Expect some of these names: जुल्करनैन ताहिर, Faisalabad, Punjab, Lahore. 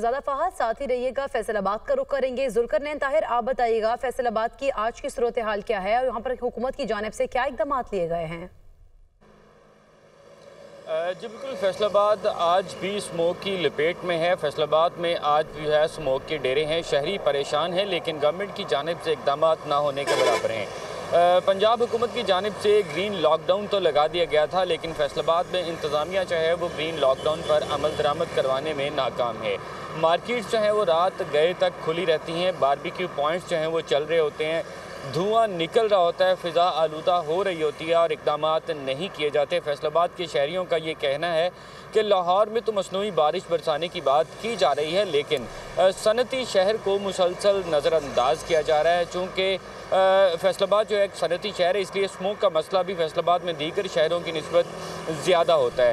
ज़्यादा फहाद साथ ही रहिएगा। फैसलाबाद का रुख करेंगे। जुल्करनैन ताहिर, आप बताइएगा फैसलाबाद की आज की सूरत हाल क्या है और यहाँ पर हुकूमत की जानिब से क्या इक़दाम लिए गए हैं? जी बिल्कुल, फैसलाबाद आज भी स्मोक की लपेट में है। फैसलाबाद में आज भी है स्मोक के डेरे हैं, शहरी परेशान हैं, लेकिन गवर्नमेंट की जानिब से इक़दाम ना होने के बराबर हैं। पंजाब हुकूमत की जानिब से ग्रीन लॉकडाउन तो लगा दिया गया था, लेकिन फैसलाबाद में इंतज़ामिया जो है वो ग्रीन लॉकडाउन पर अमल दरामद करवाने में नाकाम है। मार्केट्स जो हैं वो रात गए तक खुली रहती हैं, बारबेक्यू पॉइंट्स जो हैं वो चल रहे होते हैं, धुआं निकल रहा होता है, फ़िज़ा आलूदा हो रही होती है और इक़दामात नहीं किए जाते। फैसलाबाद के शहरियों का ये कहना है कि लाहौर में तो मसनूई बारिश बरसाने की बात की जा रही है, लेकिन सनती शहर को मुसलसल नज़रअंदाज किया जा रहा है। चूँकि फैसलाबाद जो है एक सनती शहर है, इसलिए स्मोक का मसला भी फैसलाबाद में दीगर शहरों की निस्बत ज़्यादा होता है।